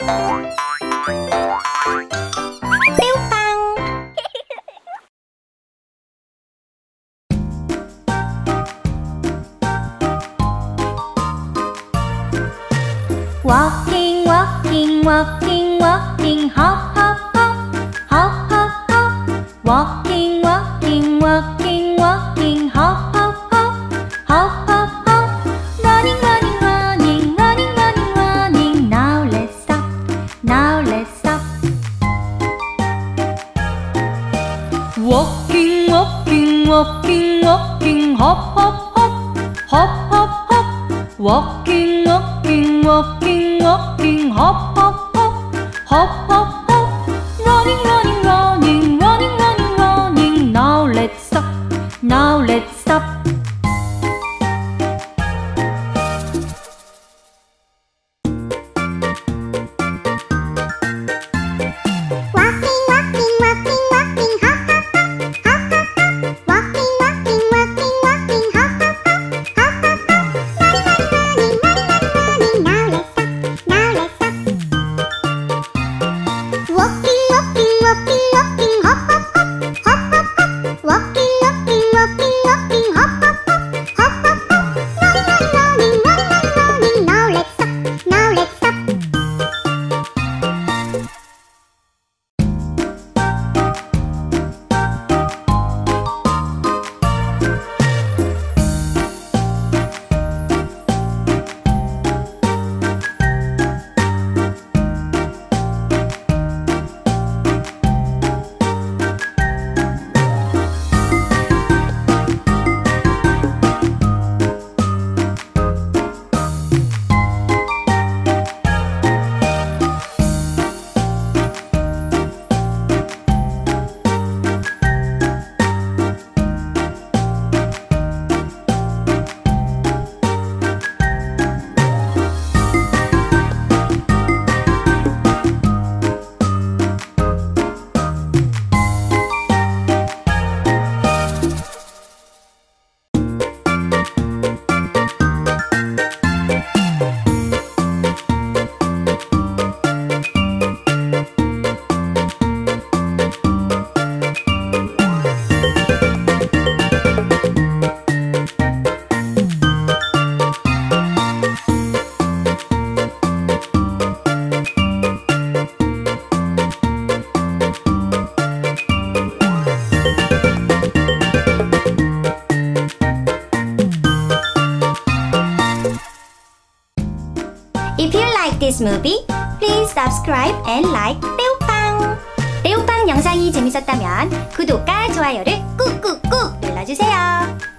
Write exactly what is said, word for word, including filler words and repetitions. Walking, walking, walking, walking, hop, hop, hop, hop, hop, hop. Walking, walking, walking, walking, hop, hop, hop, hop, hop, hop. Running, running, running, running, running, running. Now let's stop, now let's stop. Walking, walking, walking, walking, hop, hop, hop, hop, hop, hop. Walking, walking, walking. Walking, hop, hop, hop, hop, hop, hop. Running, running, running, running, running, running. Now let's stop, now let's stop. Walking, walking, walking, walking, hop, hop, hop, hop, hop, hop. Walking, walking, walking, walking, hop, hop, hop, hop, hop, hop. Running, running, running, running, running, running. Now let's. Now let's stop. Walking, walking, walking, walking, hop, hop, hop, hop, hop, hop. Walking, walking, walking, walking, hop, hop, hop, hop, hop, hop. Running, running, running, running, running, running. Now let's stop. Now let's stop. If you like this movie, please subscribe and like 레오 빵. 레오 빵 영상이 재밌었다면 구독과 좋아요를 꾹꾹꾹 눌러주세요.